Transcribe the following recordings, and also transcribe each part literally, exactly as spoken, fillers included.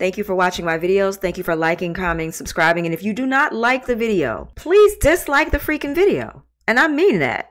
Thank you for watching my videos. Thank you for liking, commenting, subscribing. And if you do not like the video, please dislike the freaking video. And I mean that.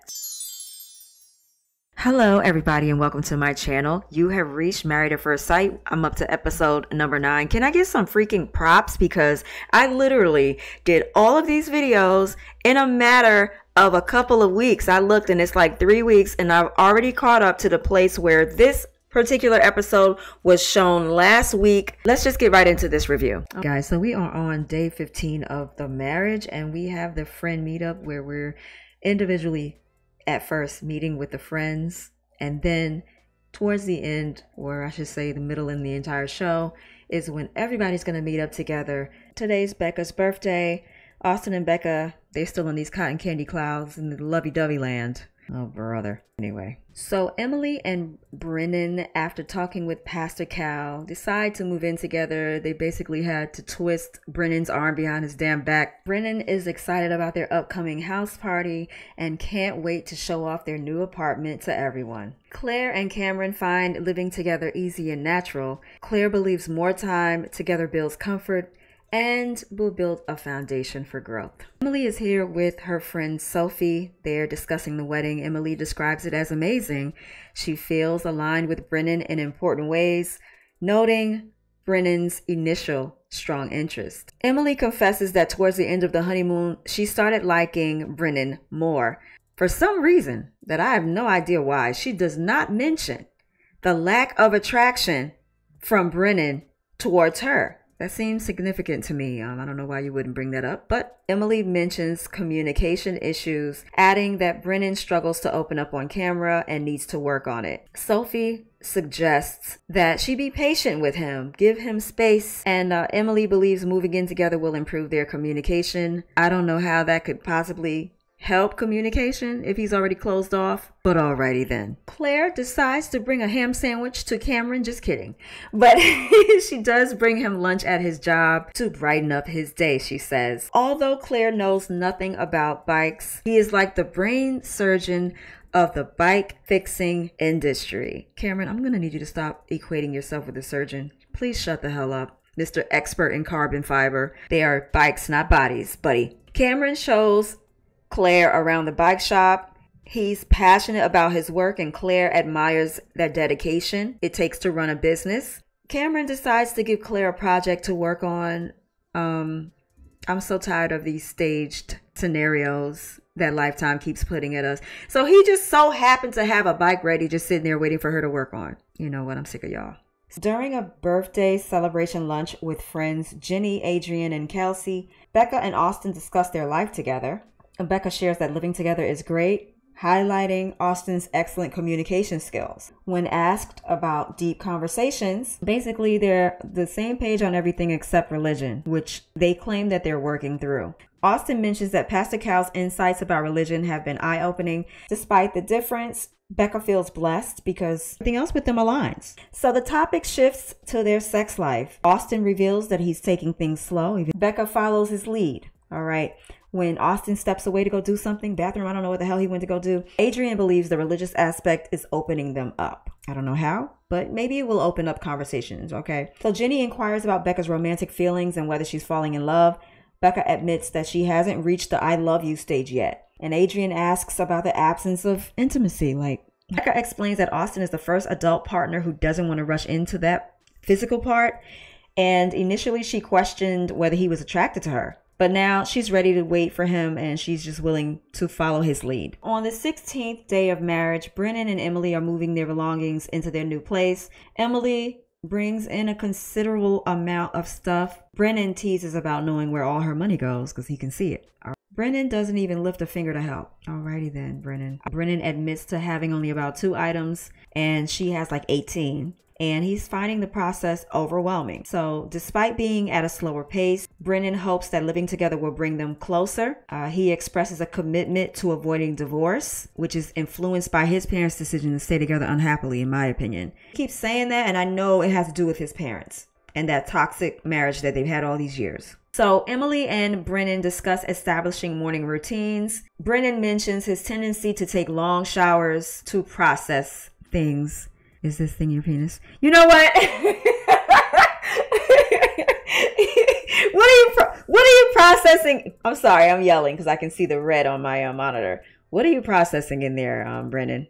Hello, everybody, and welcome to my channel. You have reached Married at First Sight. I'm up to episode number nine. Can I get some freaking props? Because I literally did all of these videos in a matter of a couple of weeks. I looked and it's like three weeks and I've already caught up to the place where this particular episode was shown last week. Let's just get right into this review. Okay, guys, so we are on day fifteen of the marriage and we have the friend meetup where we're individually at first meeting with the friends, and then towards the end, or I should say the middle in the entire show, is when everybody's going to meet up together. Today's Becca's birthday. Austin and Becca, they're still in these cotton candy clouds in the lovey-dovey land. Oh, brother. Anyway, so Emily and Brennan, after talking with Pastor Cal, decide to move in together. They basically had to twist Brennan's arm behind his damn back. Brennan is excited about their upcoming house party and can't wait to show off their new apartment to everyone. Claire and Cameron find living together easy and natural. Claire believes more time together builds comfort and will build a foundation for growth. Emily is here with her friend Sophie. They're discussing the wedding. Emily describes it as amazing. She feels aligned with Brennan in important ways, noting Brennan's initial strong interest. Emily confesses that towards the end of the honeymoon, she started liking Brennan more. For some reason that I have no idea why, she does not mention the lack of attraction from Brennan towards her. That seems significant to me. Um, I don't know why you wouldn't bring that up, but Emily mentions communication issues, adding that Brennan struggles to open up on camera and needs to work on it. Sophie suggests that she be patient with him, give him space, and uh, Emily believes moving in together will improve their communication. I don't know how that could possibly help communication if he's already closed off, but alrighty then. Claire decides to bring a ham sandwich to Cameron, just kidding, but she does bring him lunch at his job to brighten up his day, she says. Although Claire knows nothing about bikes, he is like the brain surgeon of the bike fixing industry. Cameron, I'm gonna need you to stop equating yourself with a surgeon. Please shut the hell up, Mister Expert in Carbon Fiber. They are bikes, not bodies, buddy. Cameron shows Claire around the bike shop. He's passionate about his work and Claire admires that dedication it takes to run a business. Cameron decides to give Claire a project to work on. Um, I'm so tired of these staged scenarios that Lifetime keeps putting at us. So he just so happened to have a bike ready, just sitting there waiting for her to work on. You know what? I'm sick of y'all. During a birthday celebration lunch with friends Jenny, Adrian, and Kelsey, Becca and Austin discuss their life together. Becca shares that living together is great, highlighting Austin's excellent communication skills. When asked about deep conversations, basically they're the same page on everything except religion, which they claim that they're working through. Austin mentions that Pastor Cal's insights about religion have been eye-opening. Despite the difference, Becca feels blessed because everything else with them aligns. So the topic shifts to their sex life. Austin reveals that he's taking things slow. Becca follows his lead. All right. When Austin steps away to go do something, bathroom, I don't know what the hell he went to go do. Adrian believes the religious aspect is opening them up. I don't know how, but maybe it will open up conversations, okay? So Jenny inquires about Becca's romantic feelings and whether she's falling in love. Becca admits that she hasn't reached the I love you stage yet. And Adrian asks about the absence of intimacy. Like, Becca explains that Austin is the first adult partner who doesn't want to rush into that physical part. And initially she questioned whether he was attracted to her. But now she's ready to wait for him and she's just willing to follow his lead. On the sixteenth day of marriage, Brennan and Emily are moving their belongings into their new place. Emily brings in a considerable amount of stuff. Brennan teases about knowing where all her money goes because he can see it. All right. Brennan doesn't even lift a finger to help. Alrighty then, Brennan. Brennan admits to having only about two items and she has like eighteen. And he's finding the process overwhelming. So despite being at a slower pace, Brennan hopes that living together will bring them closer. Uh, he expresses a commitment to avoiding divorce, which is influenced by his parents' decision to stay together unhappily, in my opinion. He keeps saying that, and I know it has to do with his parents and that toxic marriage that they've had all these years. So Emily and Brennan discuss establishing morning routines. Brennan mentions his tendency to take long showers to process things. Is this thing your penis? You know what? processing? I'm sorry, I'm yelling because I can see the red on my uh, monitor. What are you processing in there, um, Brennan?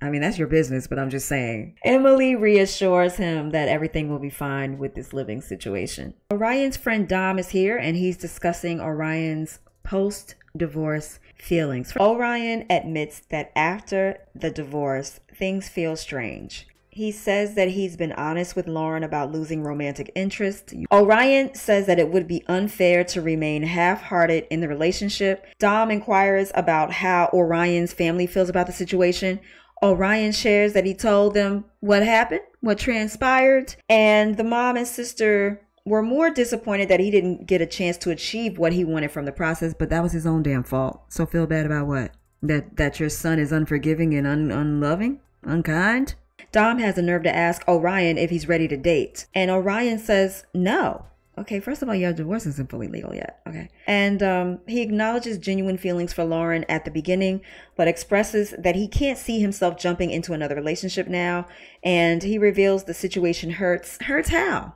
I mean, that's your business, but I'm just saying. Emily reassures him that everything will be fine with this living situation. Orion's friend Dom is here, and he's discussing Orion's post-divorce feelings. Orion admits that after the divorce, things feel strange. He says that he's been honest with Lauren about losing romantic interest. Orion says that it would be unfair to remain half-hearted in the relationship. Dom inquires about how Orion's family feels about the situation. Orion shares that he told them what happened, what transpired, and the mom and sister were more disappointed that he didn't get a chance to achieve what he wanted from the process, but that was his own damn fault. So feel bad about what? That that your son is unforgiving and un unloving, unkind? Dom has the nerve to ask Orion if he's ready to date. And Orion says no. Okay, first of all, your divorce isn't fully legal yet. Okay. And um, he acknowledges genuine feelings for Lauren at the beginning, but expresses that he can't see himself jumping into another relationship now. And he reveals the situation hurts. Hurts how?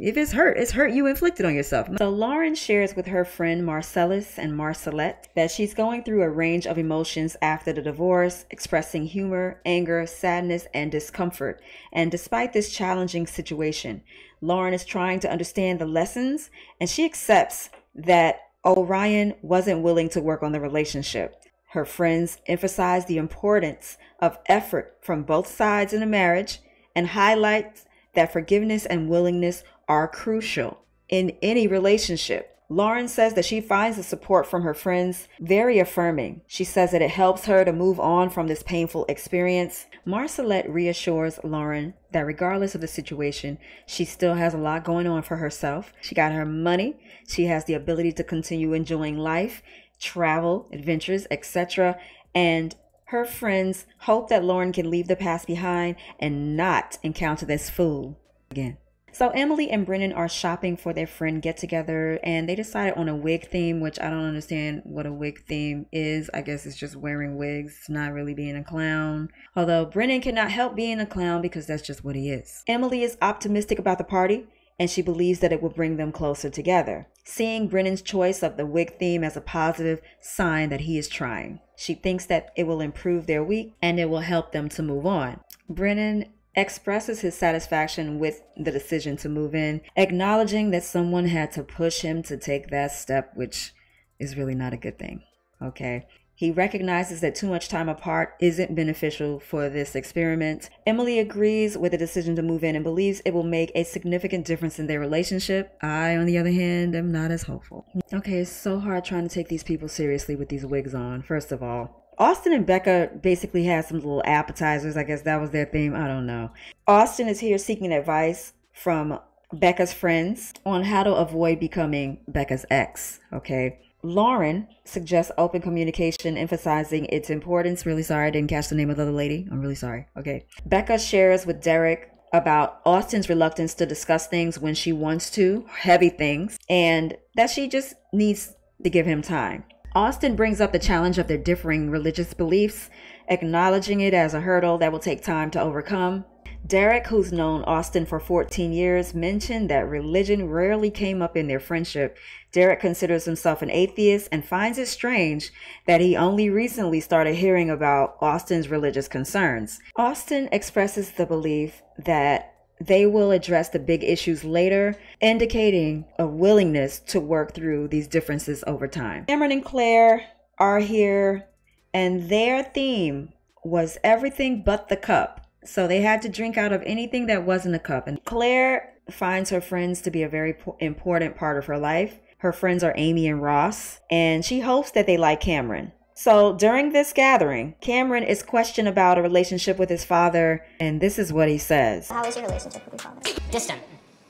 If it's hurt, it's hurt you inflicted on yourself. So Lauren shares with her friend Marcellus and Marcellette that she's going through a range of emotions after the divorce, expressing humor, anger, sadness, and discomfort. And despite this challenging situation, Lauren is trying to understand the lessons, and she accepts that Orion wasn't willing to work on the relationship. Her friends emphasize the importance of effort from both sides in a marriage and highlight that forgiveness and willingness are crucial in any relationship. Lauren says that she finds the support from her friends very affirming. She says that it helps her to move on from this painful experience. Marcellette reassures Lauren that regardless of the situation, she still has a lot going on for herself. She got her money. She has the ability to continue enjoying life, travel, adventures, et cetera. And her friends hope that Lauren can leave the past behind and not encounter this fool again. So Emily and Brennan are shopping for their friend get-together, and they decided on a wig theme, which I don't understand what a wig theme is. I guess it's just wearing wigs, not really being a clown. Although Brennan cannot help being a clown because that's just what he is. Emily is optimistic about the party, and she believes that it will bring them closer together, seeing Brennan's choice of the wig theme as a positive sign that he is trying. She thinks that it will improve their week and it will help them to move on. Brennan expresses his satisfaction with the decision to move in, acknowledging that someone had to push him to take that step, which is really not a good thing, okay? He recognizes that too much time apart isn't beneficial for this experiment. Emily agrees with the decision to move in and believes it will make a significant difference in their relationship. I, on the other hand, am not as hopeful. Okay, it's so hard trying to take these people seriously with these wigs on, first of all. Austin and Becca basically had some little appetizers. I guess that was their theme. I don't know. Austin is here seeking advice from Becca's friends on how to avoid becoming Becca's ex, okay? Lauren suggests open communication, emphasizing its importance. Really sorry, I didn't catch the name of the other lady. I'm really sorry. Okay. Becca shares with Derek about Austin's reluctance to discuss things when she wants to, heavy things, and that she just needs to give him time. Austin brings up the challenge of their differing religious beliefs, acknowledging it as a hurdle that will take time to overcome. Derek, who's known Austin for fourteen years, mentioned that religion rarely came up in their friendship. Derek considers himself an atheist and finds it strange that he only recently started hearing about Austin's religious concerns. Austin expresses the belief that they will address the big issues later, indicating a willingness to work through these differences over time. Cameron and Claire are here, and their theme was everything but the cup. So they had to drink out of anything that wasn't a cup. And Claire finds her friends to be a very important part of her life. Her friends are Amy and Ross, and she hopes that they like Cameron. So during this gathering, Cameron is questioned about a relationship with his father, and this is what he says. How is your relationship with your father? Distant.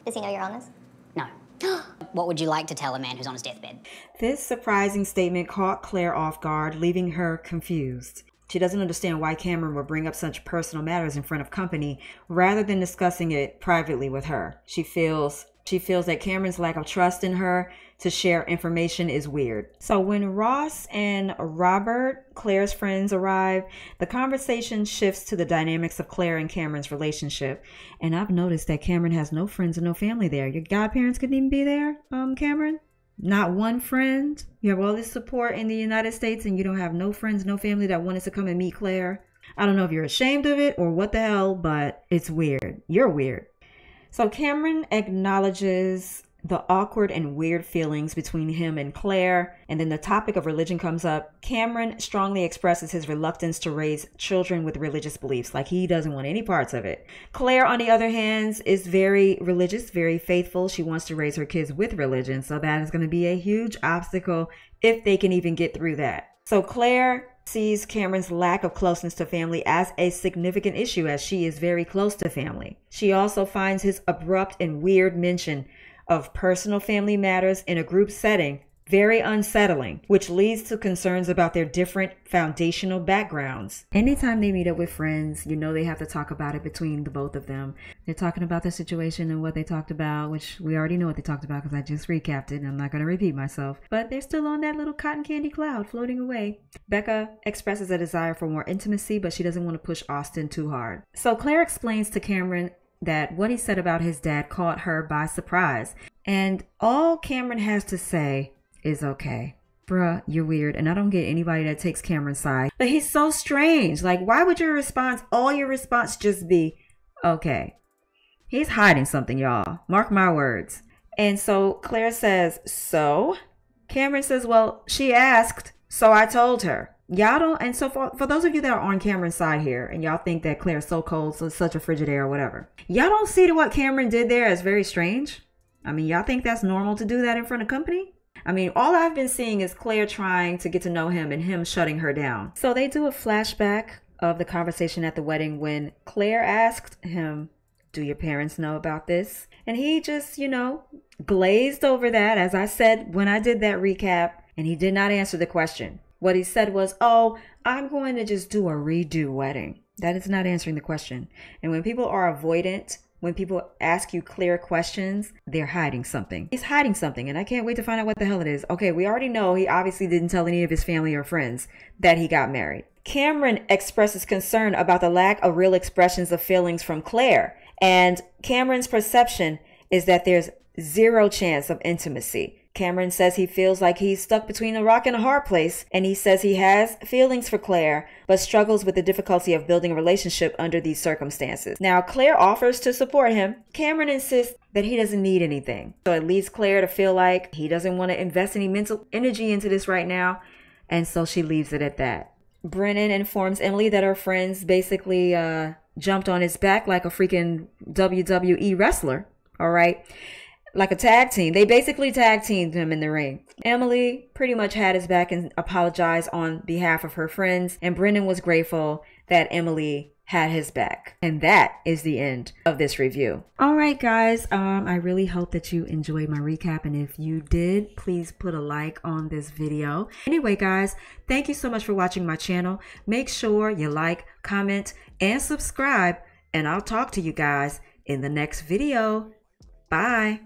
Does he know you're honest? No. What would you like to tell a man who's on his deathbed? This surprising statement caught Claire off guard, leaving her confused. She doesn't understand why Cameron would bring up such personal matters in front of company rather than discussing it privately with her. She feels she feels that Cameron's lack of trust in her to share information is weird. So when Ross and Robert, Claire's friends, arrive, the conversation shifts to the dynamics of Claire and Cameron's relationship. And I've noticed that Cameron has no friends and no family there. Your godparents couldn't even be there, um, Cameron? Not one friend. You have all this support in the United States and you don't have no friends, no family that wanted to come and meet Claire. I don't know if you're ashamed of it or what the hell, but it's weird. You're weird. So Cameron acknowledges the awkward and weird feelings between him and Claire. And then the topic of religion comes up. Cameron strongly expresses his reluctance to raise children with religious beliefs. Like, he doesn't want any parts of it. Claire, on the other hand, is very religious, very faithful. She wants to raise her kids with religion. So that is going to be a huge obstacle if they can even get through that. So Claire sees Cameron's lack of closeness to family as a significant issue, as she is very close to family. She also finds his abrupt and weird mention of personal family matters in a group setting very unsettling, which leads to concerns about their different foundational backgrounds. Anytime they meet up with friends, you know they have to talk about it between the both of them. They're talking about their situation and what they talked about, which we already know what they talked about because I just recapped it and I'm not going to repeat myself. But they're still on that little cotton candy cloud floating away. Becca expresses a desire for more intimacy, but she doesn't want to push Austin too hard. So Claire explains to Cameron that what he said about his dad caught her by surprise. And all Cameron has to say is, okay, bruh, you're weird. And I don't get anybody that takes Cameron's side. But he's so strange. Like, why would your response, all your response just be, okay? He's hiding something, y'all. Mark my words. And so Claire says, so? Cameron says, well, she asked, so I told her. Y'all don't, and so for, for those of you that are on Cameron's side here and y'all think that Claire's so cold, so such a Frigidaire or whatever, y'all don't see that what Cameron did there as very strange. I mean, y'all think that's normal to do that in front of company? I mean, all I've been seeing is Claire trying to get to know him and him shutting her down. So they do a flashback of the conversation at the wedding when Claire asked him, do your parents know about this? And he just, you know, glazed over that, as I said when I did that recap, and he did not answer the question. What he said was, oh, I'm going to just do a redo wedding. That is not answering the question. And when people are avoidant, when people ask you clear questions, they're hiding something. He's hiding something, and I can't wait to find out what the hell it is. Okay, we already know he obviously didn't tell any of his family or friends that he got married. Cameron expresses concern about the lack of real expressions of feelings from Claire. And Cameron's perception is that there's zero chance of intimacy. Cameron says he feels like he's stuck between a rock and a hard place, and he says he has feelings for Claire, but struggles with the difficulty of building a relationship under these circumstances. Now, Claire offers to support him. Cameron insists that he doesn't need anything. So it leaves Claire to feel like he doesn't want to invest any mental energy into this right now, and so she leaves it at that. Brennan informs Emily that her friends basically uh, jumped on his back like a freaking W W E wrestler, all right? Like a tag team. They basically tag teamed him in the ring. Emily pretty much had his back and apologized on behalf of her friends. And Brennan was grateful that Emily had his back. And that is the end of this review. All right, guys. Um, I really hope that you enjoyed my recap. And if you did, please put a like on this video. Anyway, guys, thank you so much for watching my channel. Make sure you like, comment, and subscribe. And I'll talk to you guys in the next video. Bye.